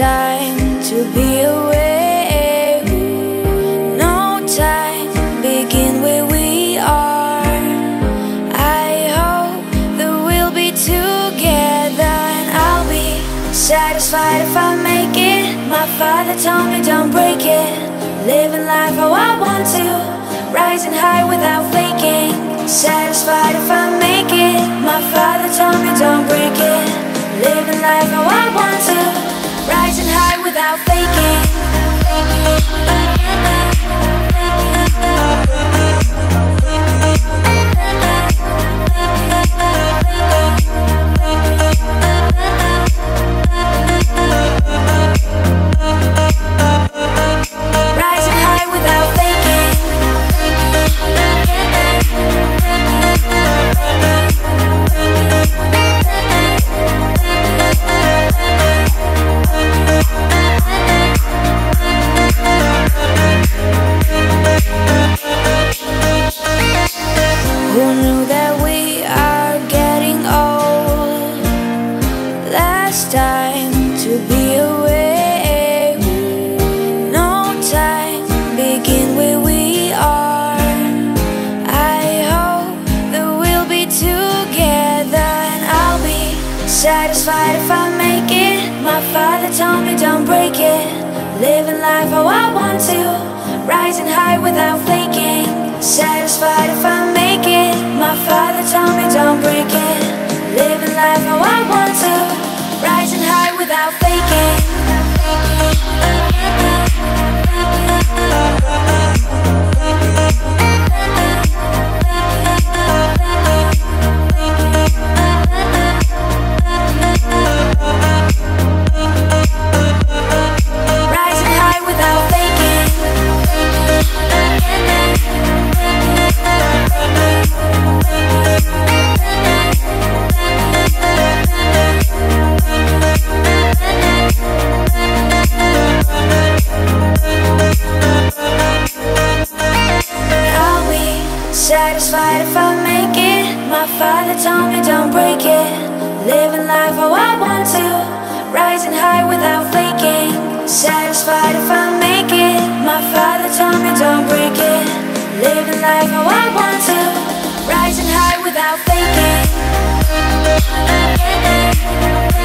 time to be away, no time, begin where we are. I hope that we'll be together, and I'll be satisfied if I make it. My father told me don't break it, living life how I want to, rising high without faking. Satisfied if I make it, my father told me don't break it, living life how I want to, rising high without faking. Satisfied if I make it, my father told me don't break it, living life how I want to, rising high without faking. Satisfied if I make it, my father told me don't break it, living life how I want to, rising high without faking. Satisfied if I make it, my father told me don't break it, living life how I want to, rising high without faking. Satisfied if I make it, my father told me don't break it, living life how I want to, rising high without faking.